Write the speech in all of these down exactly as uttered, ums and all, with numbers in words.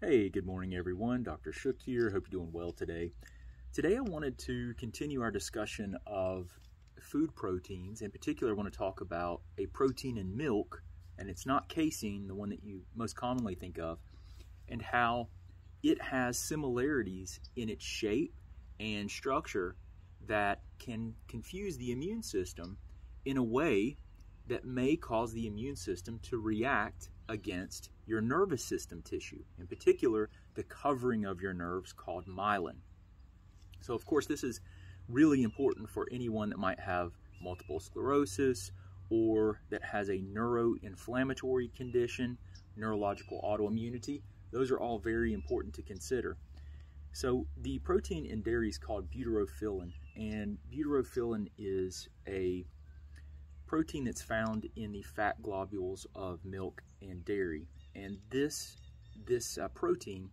Hey, good morning everyone. Doctor Shook here. Hope you're doing well today. Today I wanted to continue our discussion of food proteins. In particular, I want to talk about a protein in milk, and it's not casein, the one that you most commonly think of, and how it has similarities in its shape and structure that can confuse the immune system in a way that may cause the immune system to react against your nervous system tissue, in particular the covering of your nerves called myelin. So of course this is really important for anyone that might have multiple sclerosis or that has a neuroinflammatory condition, neurological autoimmunity. Those are all very important to consider. So the protein in dairy is called butyrophilin, and butyrophilin is a protein that's found in the fat globules of milk and dairy. And this, this uh, protein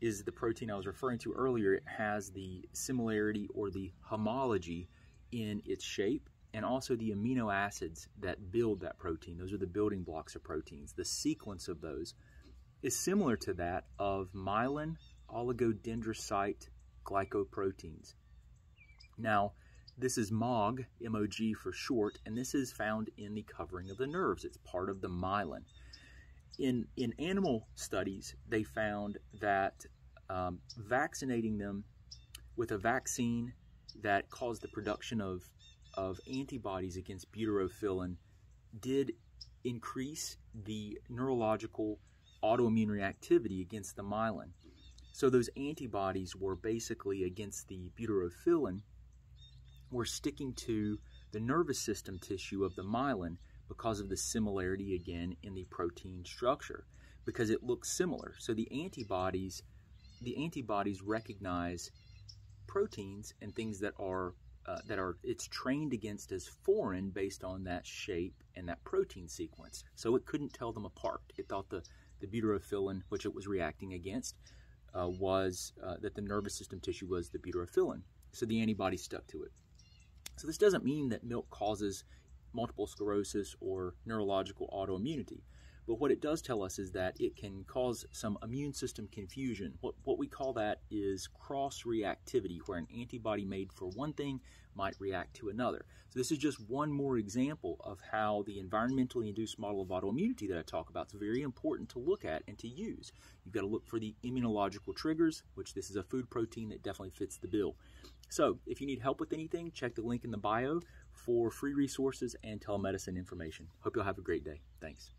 is the protein I was referring to earlier. It has the similarity or the homology in its shape and also the amino acids that build that protein. Those are the building blocks of proteins. The sequence of those is similar to that of myelin oligodendrocyte glycoproteins. Now, this is M O G, M O G for short, and this is found in the covering of the nerves. It's part of the myelin. In, in animal studies, they found that um, vaccinating them with a vaccine that caused the production of, of antibodies against butyrophilin did increase the neurological autoimmune reactivity against the myelin. So those antibodies were basically against the butyrophilin. We're sticking to the nervous system tissue of the myelin because of the similarity again in the protein structure, because it looks similar. So the antibodies, the antibodies recognize proteins and things that are uh, that are it's trained against as foreign based on that shape and that protein sequence. So it couldn't tell them apart. It thought the the butyrophilin, which it was reacting against, uh, was uh, that the nervous system tissue was the butyrophilin. So the antibody stuck to it. So this doesn't mean that milk causes multiple sclerosis or neurological autoimmunity, but what it does tell us is that it can cause some immune system confusion. What, what we call that is cross-reactivity, where an antibody made for one thing might react to another. So this is just one more example of how the environmentally induced model of autoimmunity that I talk about is very important to look at and to use. You've got to look for the immunological triggers, which this is a food protein that definitely fits the bill. So if you need help with anything, check the link in the bio for free resources and telemedicine information. Hope you'll have a great day. Thanks.